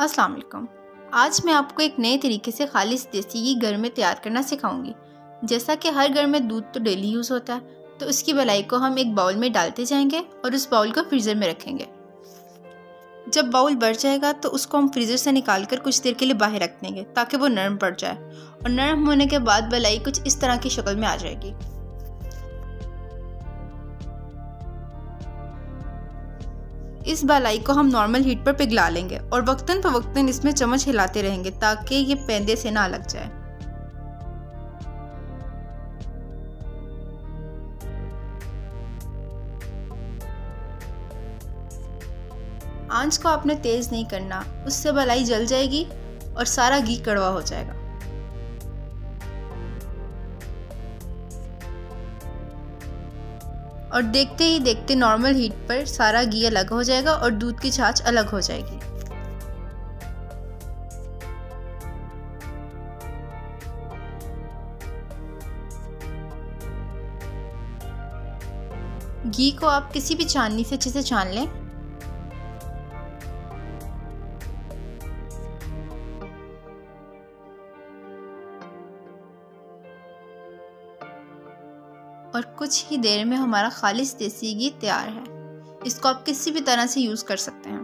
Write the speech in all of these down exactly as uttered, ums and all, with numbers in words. अस्सलाम वालेकुम। आज मैं आपको एक नए तरीके से खालिश देसी घी घर में तैयार करना सिखाऊंगी। जैसा कि हर घर में दूध तो डेली यूज़ होता है, तो उसकी बलाई को हम एक बाउल में डालते जाएंगे और उस बाउल को फ्रीज़र में रखेंगे। जब बाउल भर जाएगा तो उसको हम फ्रीज़र से निकाल कर कुछ देर के लिए बाहर रख देंगे ताकि वो नरम पड़ जाए, और नरम होने के बाद बलाई कुछ इस तरह की शक्ल में आ जाएगी। इस बलाई को हम नॉर्मल हीट पर पिघला लेंगे और वक्तन फवक्तन इसमें चम्मच हिलाते रहेंगे ताकि ये पैंदे से ना लग जाए। आंच को आपने तेज नहीं करना, उससे बलाई जल जाएगी और सारा घी कड़वा हो जाएगा। और देखते ही देखते नॉर्मल हीट पर सारा घी अलग हो जाएगा और दूध की छाछ अलग हो जाएगी। घी को आप किसी भी छाननी से अच्छे से छान लें। और कुछ ही देर में हमारा खालिश देसी घी तैयार है। इसको आप किसी भी तरह से यूज़ कर सकते हैं।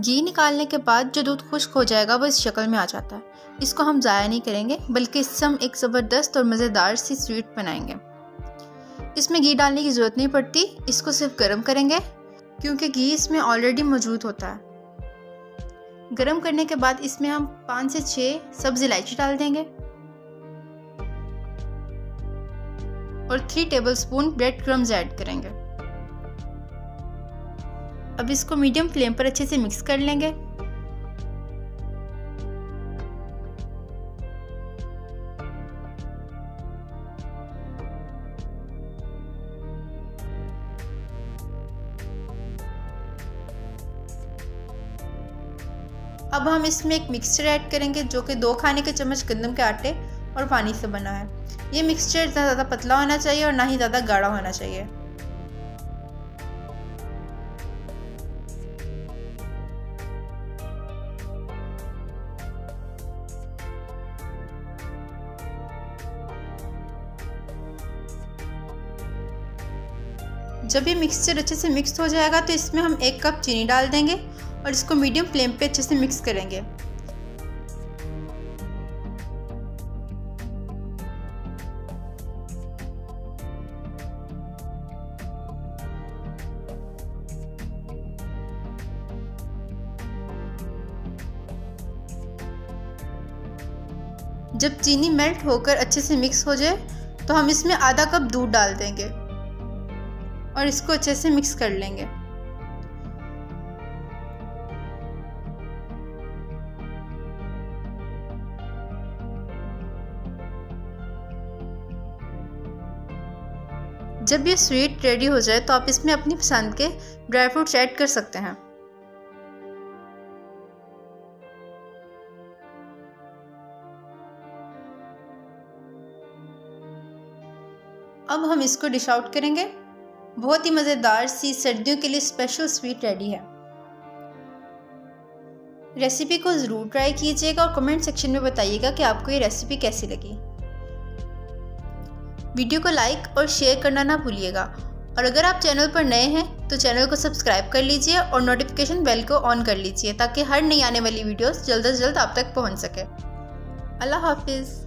घी निकालने के बाद जो दूध खुश्क हो जाएगा वो इस शक्ल में आ जाता है। इसको हम ज़ाया नहीं करेंगे, बल्कि इससे हम एक ज़बरदस्त और मज़ेदार सी स्वीट बनाएंगे। इसमें घी डालने की ज़रूरत नहीं पड़ती, इसको सिर्फ गर्म करेंगे क्योंकि घी इसमें ऑलरेडी मौजूद होता है। गरम करने के बाद इसमें हम पाँच से छः सब्ज़ इलायची डाल देंगे और three tablespoon bread crumbs add करेंगे। अब इसको मीडियम फ्लेम पर अच्छे से मिक्स कर लेंगे। अब हम इसमें एक मिक्सचर ऐड करेंगे जो कि दो खाने के चम्मच गंदम के आटे और पानी से बना है। ये मिक्सचर ना ज़्यादा पतला होना चाहिए और ना ही ज़्यादा गाढ़ा होना चाहिए। जब ये मिक्सचर अच्छे से मिक्स हो जाएगा तो इसमें हम एक कप चीनी डाल देंगे और इसको मीडियम फ्लेम पे अच्छे से मिक्स करेंगे। जब चीनी मेल्ट होकर अच्छे से मिक्स हो जाए तो हम इसमें आधा कप दूध डाल देंगे और इसको अच्छे से मिक्स कर लेंगे। जब ये स्वीट रेडी हो जाए तो आप इसमें अपनी पसंद के ड्राई फ्रूट्स ऐड कर सकते हैं। अब हम इसको डिश आउट करेंगे। बहुत ही मज़ेदार सी सर्दियों के लिए स्पेशल स्वीट रेडी है। रेसिपी को ज़रूर ट्राई कीजिएगा और कमेंट सेक्शन में बताइएगा कि आपको ये रेसिपी कैसी लगी। वीडियो को लाइक और शेयर करना ना भूलिएगा, और अगर आप चैनल पर नए हैं तो चैनल को सब्सक्राइब कर लीजिए और नोटिफिकेशन बेल को ऑन कर लीजिए ताकि हर नई आने वाली वीडियोस जल्द से जल्द आप तक पहुंच सके। अल्लाह हाफिज़।